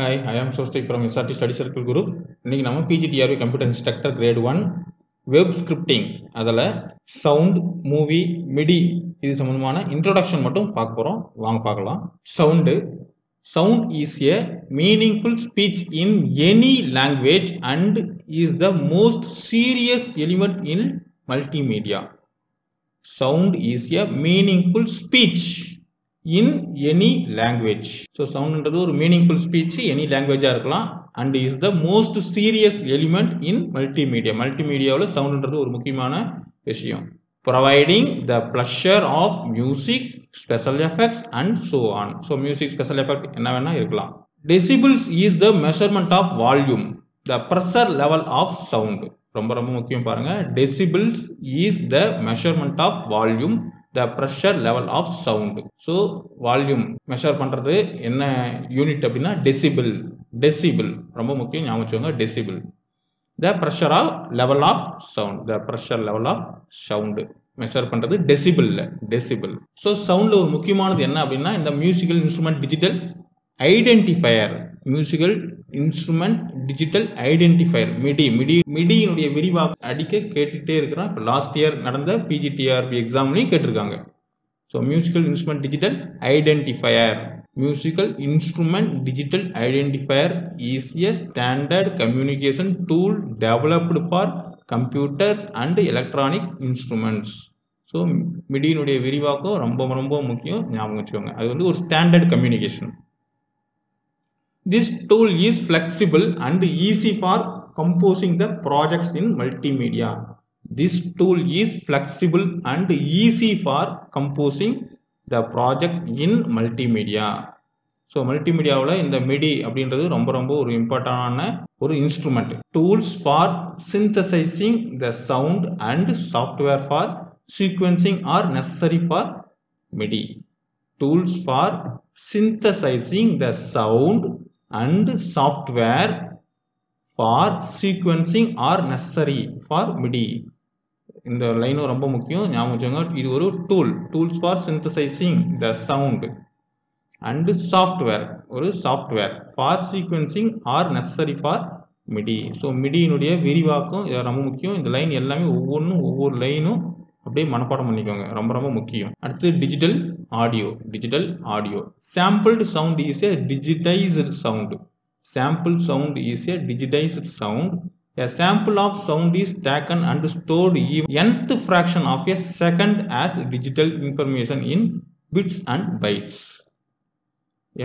Hi, I am Sostik from SRT Study Circle Group. इनकी नाम PGTRB Computer Instructor Grade 1 Web Scripting अदला Sound, Movie, MIDI इधर संबंधमाना Introduction मटों पाक परो वांग पागला. Sound is a meaningful speech in any language and is the most serious element in multimedia. Sound is a meaningful speech. In any language so sound என்றது ஒரு meaningful speech any language ஆ இருக்கலாம் and is the most serious element in multimedia multimediaல sound என்றது ஒரு முக்கியமான விஷயம் providing the pleasure of music special effects and so on so music special effect என்ன வேணா இருக்கலாம் decibels is the measurement of volume the pressure level of sound ரொம்ப ரொம்ப முக்கியம் பாருங்க decibels is the measurement of volume the pressure level of sound so volume measure பண்றது என்ன unit அப்படினா டெசிபல் டெசிபல் ரொம்ப முக்கியம் ஞாபகம் வச்சுங்க decibel the pressure of level of sound the pressure level of sound measure பண்றது டெசிபல் டெசிபல் so soundல ஒரு முக்கியமானது என்ன அப்படினா இந்த musical instrument digital identifier musical instrument digital identifier MIDI னுடைய விரிவாக்கம் அடிக்க கேட்டிட்டே இருக்கறோம் இப்ப லாஸ்ட் இயர் நடந்த PGTRB எக்ஸாம்லயும் கேட்டிருக்காங்க so musical instrument digital identifier musical instrument digital identifier is a standard communication tool developed for computers and electronic instruments so MIDI னுடைய விரிவாக்கம் ரொம்ப ரொம்ப முக்கியம் ஞாபகம் வச்சுக்கோங்க அது வந்து ஒரு standard communication This tool is flexible and easy for composing the projects in multimedia. This tool is flexible and easy for composing the project in multimedia. So multimedia वाला इन the MIDI अपनी इन तरह रंबो एक important आना एक instrument. Tools for synthesizing the sound and software for sequencing are necessary for MIDI. Tools for synthesizing the sound. And software for sequencing are necessary for MIDI. இந்த line ரொம்ப முக்கியம் ஞாபகம் வச்சுங்க இது ஒரு tool. Tools for synthesizing the sound and software ஒரு software for sequencing are necessary for MIDI. So MIDI னுடைய விரிவாக்கம் இது ரொம்ப முக்கியம் இந்த லைன் எல்லாமே ஒவ்வொரு லைனும் அப்படியே மனப்பாடம் பண்ணிக்கோங்க ரொம்ப ரொம்ப முக்கியம் அடுத்து digital audio sampled sound is a digitized sound sample sound is a digitized sound a sample of sound is taken and stored in nth fraction of a second as digital information in bits and bytes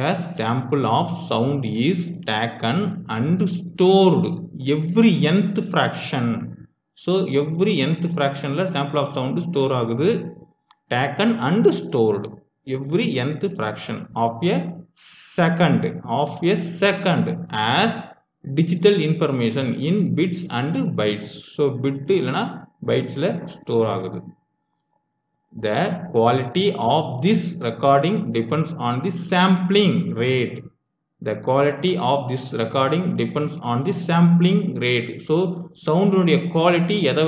a sample of sound is taken and stored every nth fraction so every nth fraction la sample of sound store agudhu taken and stored every nth fraction of a second as digital information in bits and bytes so bit illana bytes la store agudhu the quality of this recording depends on the sampling rate the quality of this recording depends on the sampling rate so sound உடைய quality எதை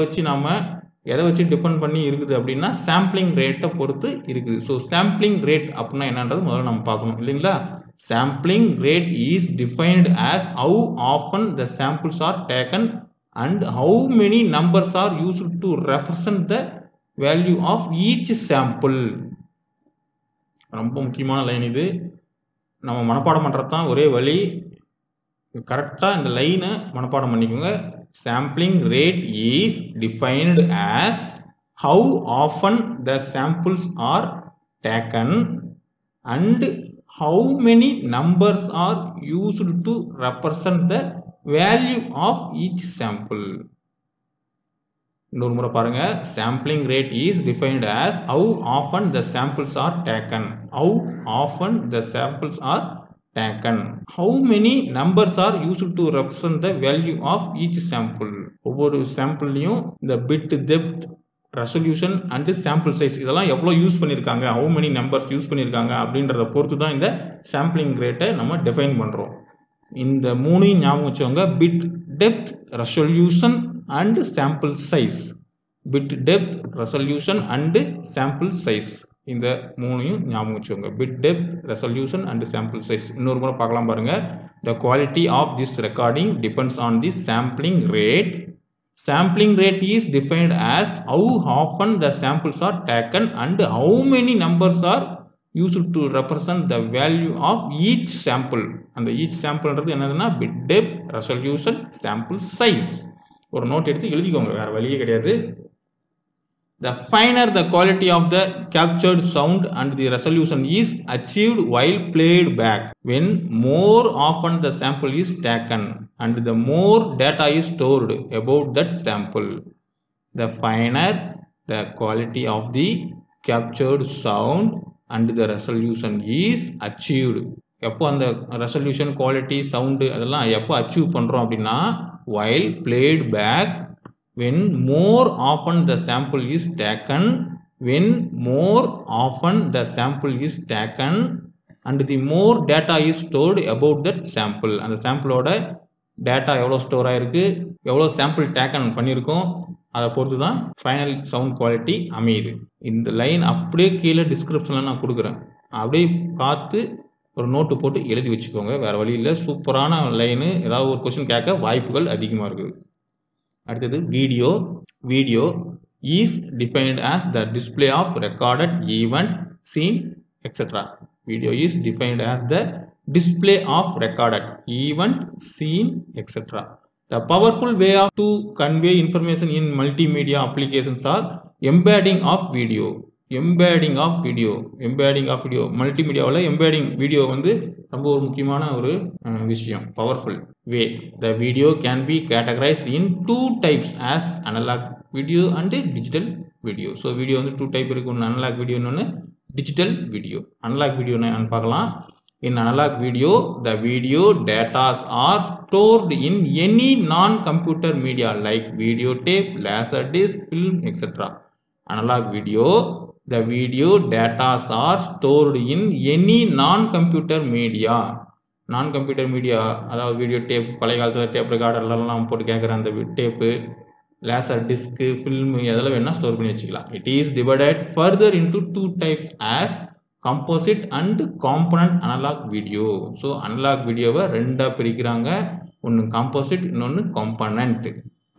வச்சு depend பண்ணி இருக்குது அப்படினா sampling rate பொறுத்து இருக்குது so sampling rate அப்படினா என்னன்றது முதல்ல நாம பார்க்கணும் இல்லீங்களா sampling rate is defined as how often the samples are taken and how many numbers are used to represent the value of each sample ரொம்ப முக்கியமான லைன் இது நம்ம மனப்பாடம் பண்றது தான் ஒரே வழி கரெக்ட்டா இந்த லைனை மனப்பாடம் பண்ணிக்கோங்க sampling rate is defined as how often the samples are taken and how many numbers are used to represent the value of each sample இன்னொரு முறை பாருங்க sampling rate is defined as how often the samples are taken how often the samples are taken how many numbers are used to represent the value of each sample ஒவ்வொரு sampleலயும் the bit depth resolution and sample size இதெல்லாம் எவ்வளவு use பண்ணிருக்காங்க how many numbers use பண்ணிருக்காங்க அப்படின்றத பொறுத்து தான் இந்த sampling rate நம்ம டிஃபைன் பண்றோம் இந்த மூணையும் ஞாபகம் வச்சுங்க bit depth resolution and sample size bit depth resolution and sample size இந்த மூணையும் ஞாபகம் வச்சுக்கோங்க. Bit depth, resolution and sample size. இன்னொரு முறை பார்க்கலாம் பாருங்க. The quality of this recording depends on the sampling rate. Sampling rate is defined as how often the samples are taken and how many numbers are used to represent the value of each sample. அந்த each sampleன்றது என்னதுன்னா bit depth, resolution, sample size. ஒரு note எடுத்து எழுதிக்கோங்க, வேற வழியே கிடையாது. The finer the quality of the captured sound and the resolution is achieved while played back, when more often the sample is taken and the more data is stored about that sample. The finer the quality of the captured sound and the resolution is achieved. எப்போ அந்த resolution, quality, sound அதெல்லாம் எப்போ achieve பண்றோம் அப்படினா while played back, when more often the sample is taken, when more often the sample is taken and the more data is stored about that sample. And the sample oda data evlo store aayirukku, evlo sample taken pannirkom, adha porthu dhaan final sound quality amiyudhu. Indha line appadiye keela description la na kudukuren, appadiye paathu ஒரு note போட்டு எழுதி வெச்சுக்கோங்க, வேற வழி இல்ல. சூப்பரான line, ஏதாவது ஒரு क्वेश्चन கேட்க வாய்ப்புகள் அதிகமா இருக்கு. அடுத்து video. Video is defined as the display of recorded event, scene, etcetera. Video is defined as the display of recorded event, scene, etcetera. The powerful way of to convey information in multimedia applications are embedding of video. Embedding of video, embedding of video, மல்டிமீடியாவில் embedding video வந்து ரொம்ப ஒரு முக்கியமான ஒரு விஷயம். Powerful way. The video can be categorized in 2 types as analog video and digital video. So video வந்து 2 type இருக்குது. ஒன்று அனலாக் வீடியோ, இன்னொன்று டிஜிட்டல் வீடியோ. அனலாக் வீடியோ நான் பார்க்கலாம். In analog video the video datas are stored in any non computer media like video tape, laser disc, film, etcetera. Analog video the video data are stored in any non-computer media. Non-computer media அதாவது video tape, பழைய காலத்துல tape ரெக்கார்டர்லாம் போட்டு கேட்குற அந்த tape, laser disc, film இதெல்லாம் வேணா store பண்ணி வச்சுக்கலாம். It is divided further into 2 types as composite and component analog video. So analog வீடியோவை ரெண்டாக பிரிக்கிறாங்க, ஒன்று காம்போசிட், இன்னொன்று காம்பனண்ட்.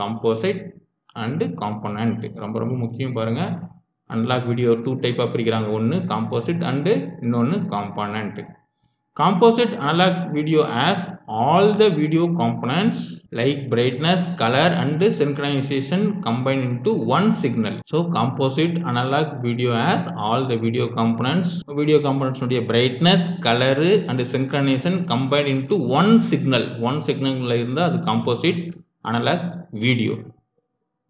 காம்போசிட் அண்டு காம்பனண்ட் ரொம்ப ரொம்ப முக்கியம் பாருங்கள். அனலாக் வீடியோ 2 type பிரிக்கிறாங்க, ஒன்று காம்போசிட் அண்டு இன்னொன்று component. Composite analog video as all the video components like brightness, colour and synchronization combine into one signal. So composite analog video as all the video components, video காம்பனண்ட்ஸுடைய brightness, colour and synchronization combine into one signal. One சிக்னலில் இருந்தால் அது composite analog video.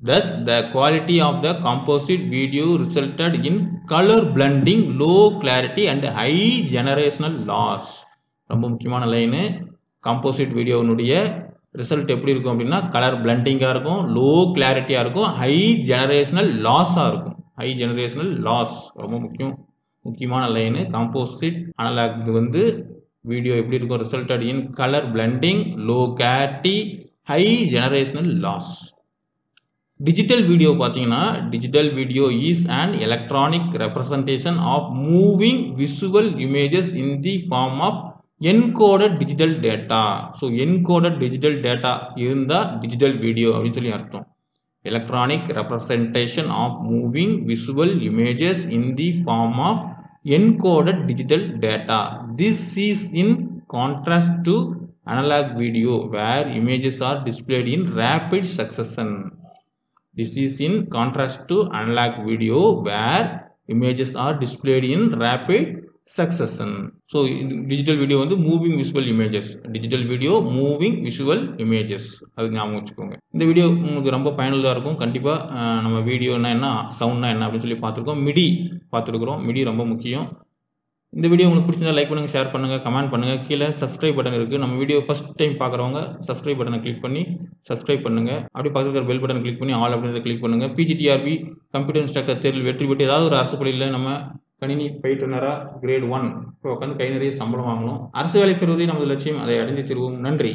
Thus, the quality of the composite video resulted in color blending, low clarity and high generational loss. ரொம்ப முக்கியமான line. Composite வீடியோனுடைய result எப்படி இருக்கும் அப்படின்னா colour பிளண்டிங்காக இருக்கும், low கிளாரிட்டியாக இருக்கும், ஹை ஜெனரேஷனல் லாஸாக இருக்கும். ஹை ஜெனரேஷனல் லாஸ் ரொம்ப முக்கியமான லைனு. காம்போசிட் அனலாக் இது வந்து வீடியோ எப்படி இருக்கும், resulted in colour blending, low clarity, high generational loss. Digital video பார்த்தீங்கன்னா digital video is and electronic representation of moving visual images in the form of encoded digital data. So encoded digital data இருந்தால் digital video அப்படின்னு சொல்லி அர்த்தம். Electronic representation of moving visual images in the form of encoded digital data. This is in contrast to analogue video where images are displayed in rapid succession. This is in contrast to analog video where images are displayed in rapid succession. So, in digital video on the moving visual images. Digital video moving visual images. அது ஞாபகம் வச்சுக்கோங்க. இந்த video உங்களுக்கு ரொம்ப பயனுள்ளதாக இருக்கும். கண்டிப்பாக நம்ம வீடியோனா என்ன, சவுண்ட்னா என்ன அப்படின்னு சொல்லி பார்த்துருக்கோம். மிடி பார்த்துருக்குறோம். மிடி ரொம்ப முக்கியம். இந்த வீடியோ உங்களுக்கு பிடிச்சிருந்தா லைக் பண்ணுங்கள், ஷேர் பண்ணுங்கள், கமெண்ட் பண்ணுங்கள். கீழே சப்ஸ்கிரைப் பட்டன் இருக்குது. நம்ம வீடியோ ஃபஸ்ட் டைம் பார்க்குறவங்க சப்ஸ்கிரைப் பட்டனை கிளிக் பண்ணி சப்ஸ்கிரைப் பண்ணுங்கள். அப்படி பார்த்துக்கிற பெல் பட்டன் கிளிக் பண்ணி ஆல் அப்படின்றத கிளிக் பண்ணுங்கள். பிஜிடிஆர்பி கம்ப்யூட்டர் இன்ஸ்ட்ரக்டர் தேர்வில் வெற்றி பெற்று ஏதாவது ஒரு அரசு பள்ளியில் நம்ம கணினி பயிற்றுனராக கிரேட் 1 உட்காந்து கை நிறைய சம்பளம் வாங்கணும். அரசு வேலை பெறுவதே நமது லட்சியம், அதை அடைந்து தருவோம். நன்றி.